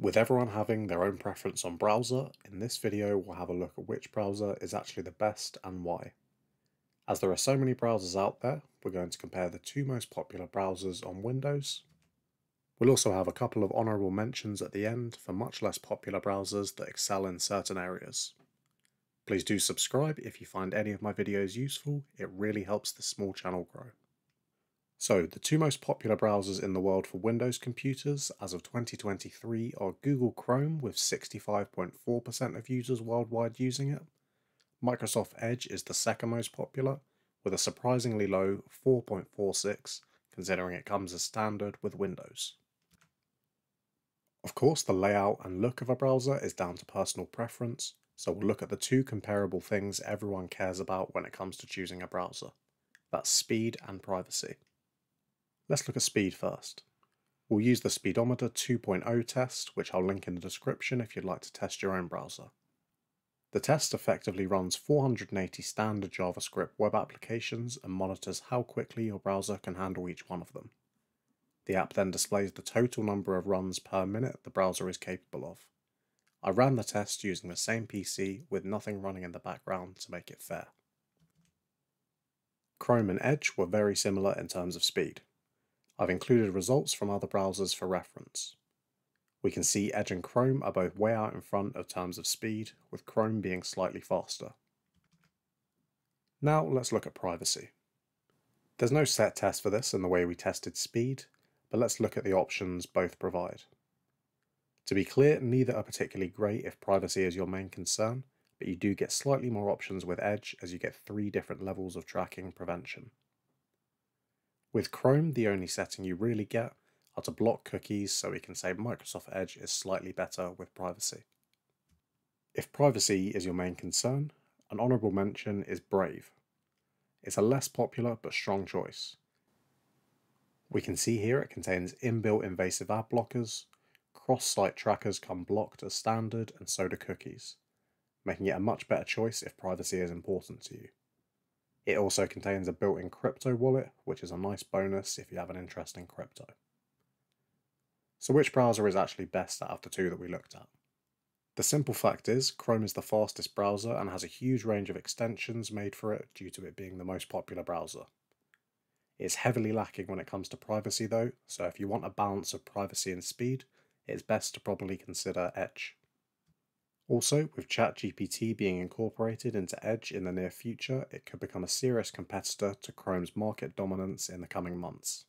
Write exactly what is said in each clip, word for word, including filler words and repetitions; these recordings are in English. With everyone having their own preference on browser, in this video we'll have a look at which browser is actually the best and why. As there are so many browsers out there, we're going to compare the two most popular browsers on Windows. We'll also have a couple of honourable mentions at the end for much less popular browsers that excel in certain areas. Please do subscribe if you find any of my videos useful, it really helps this small channel grow. So, the two most popular browsers in the world for Windows computers as of twenty twenty-three are Google Chrome with sixty-five point four percent of users worldwide using it. Microsoft Edge is the second most popular, with a surprisingly low four point four six, considering it comes as standard with Windows. Of course, the layout and look of a browser is down to personal preference, so we'll look at the two comparable things everyone cares about when it comes to choosing a browser. That's speed and privacy. Let's look at speed first. We'll use the Speedometer two point oh test, which I'll link in the description if you'd like to test your own browser. The test effectively runs four hundred eighty standard JavaScript web applications and monitors how quickly your browser can handle each one of them. The app then displays the total number of runs per minute the browser is capable of. I ran the test using the same P C with nothing running in the background to make it fair. Chrome and Edge were very similar in terms of speed. I've included results from other browsers for reference. We can see Edge and Chrome are both way out in front in terms of speed, with Chrome being slightly faster. Now let's look at privacy. There's no set test for this in the way we tested speed, but let's look at the options both provide. To be clear, neither are particularly great if privacy is your main concern, but you do get slightly more options with Edge as you get three different levels of tracking prevention. With Chrome, the only setting you really get are to block cookies, so we can say Microsoft Edge is slightly better with privacy. If privacy is your main concern, an honourable mention is Brave. It's a less popular but strong choice. We can see here it contains inbuilt invasive ad blockers, cross-site trackers come blocked as standard, and so do cookies, making it a much better choice if privacy is important to you. It also contains a built-in crypto wallet, which is a nice bonus if you have an interest in crypto. So which browser is actually best out of the two that we looked at? The simple fact is, Chrome is the fastest browser and has a huge range of extensions made for it due to it being the most popular browser. It's heavily lacking when it comes to privacy though, so if you want a balance of privacy and speed, it's best to probably consider Edge. Also, with ChatGPT being incorporated into Edge in the near future, it could become a serious competitor to Chrome's market dominance in the coming months.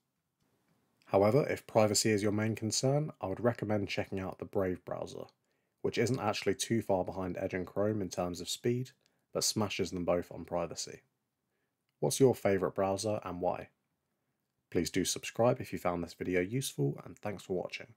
However, if privacy is your main concern, I would recommend checking out the Brave browser, which isn't actually too far behind Edge and Chrome in terms of speed, but smashes them both on privacy. What's your favourite browser and why? Please do subscribe if you found this video useful, and thanks for watching.